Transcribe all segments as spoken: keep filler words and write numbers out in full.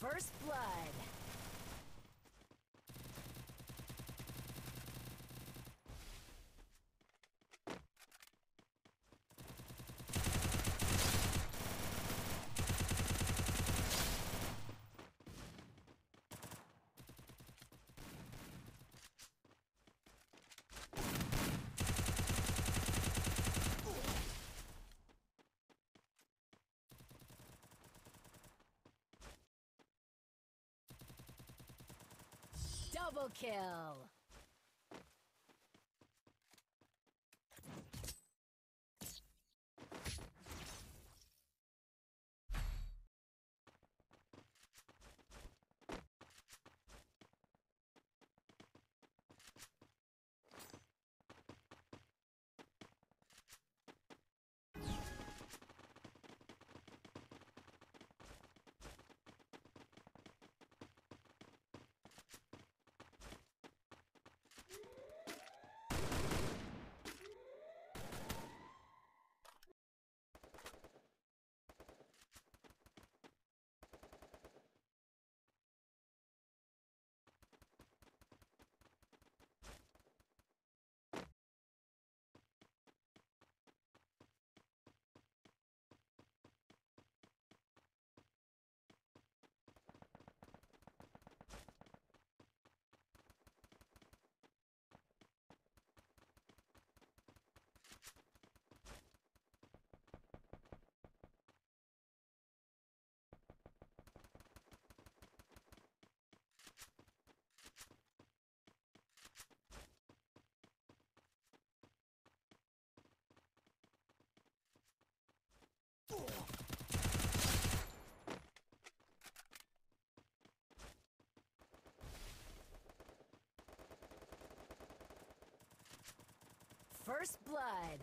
First blood. Double kill. First blood.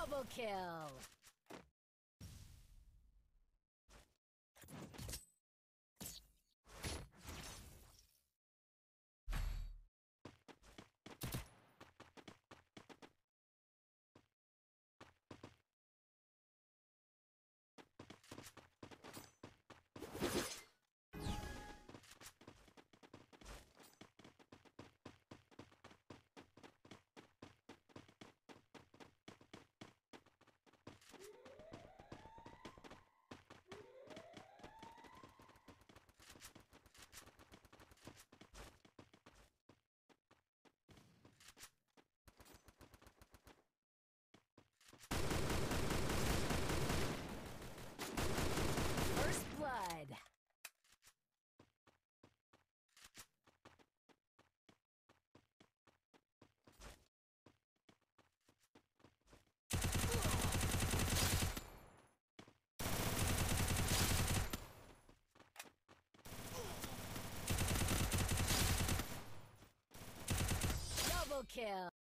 Double kill! Kill.